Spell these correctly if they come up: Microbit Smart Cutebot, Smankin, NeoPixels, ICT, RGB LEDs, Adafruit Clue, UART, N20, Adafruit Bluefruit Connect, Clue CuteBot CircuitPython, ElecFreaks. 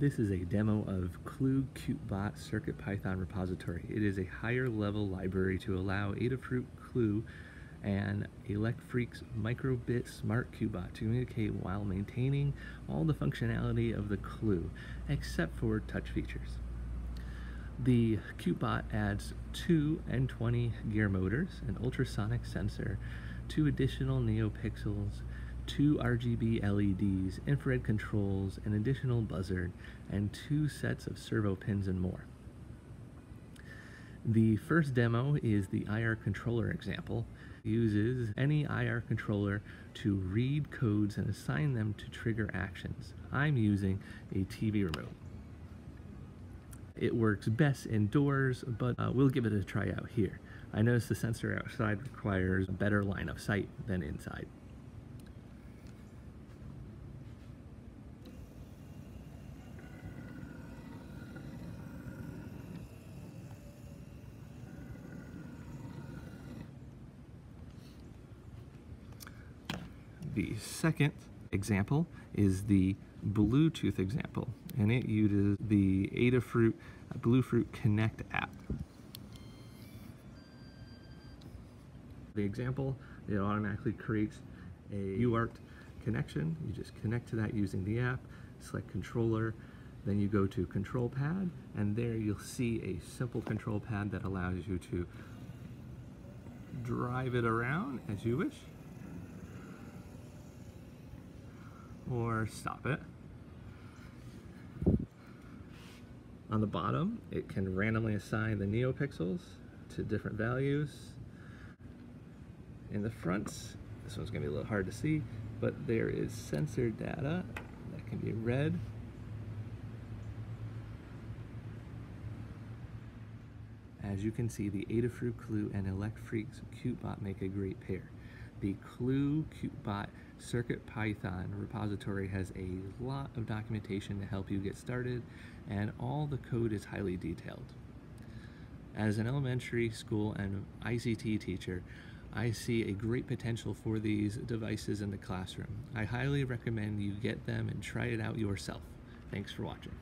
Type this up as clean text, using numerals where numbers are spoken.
This is a demo of Clue CuteBot CircuitPython repository. It is a higher level library to allow Adafruit Clue and ElecFreaks Microbit Smart Cutebot to communicate while maintaining all the functionality of the Clue, except for touch features. The CuteBot adds two N20 gear motors, an ultrasonic sensor, two additional NeoPixels, two RGB LEDs, infrared controls, an additional buzzard, and two sets of servo pins and more. The first demo is the IR controller example. It uses any IR controller to read codes and assign them to trigger actions. I'm using a TV remote. It works best indoors, but we'll give it a try out here. I noticed the sensor outside requires a better line of sight than inside. The second example is the Bluetooth example, and it uses the Adafruit Bluefruit Connect app. The example, it automatically creates a UART connection. You just connect to that using the app, select controller, then you go to control pad, and there you'll see a simple control pad that allows you to drive it around as you wish, or stop it. On the bottom, it can randomly assign the NeoPixels to different values. In the front, this one's gonna be a little hard to see, but there is sensor data that can be read. As you can see, the Adafruit Clue and ElecFreaks CuteBot make a great pair. The Clue CuteBot CircuitPython repository has a lot of documentation to help you get started, and all the code is highly detailed. As an elementary school and ICT teacher, I see a great potential for these devices in the classroom. I highly recommend you get them and try it out yourself. Thanks for watching.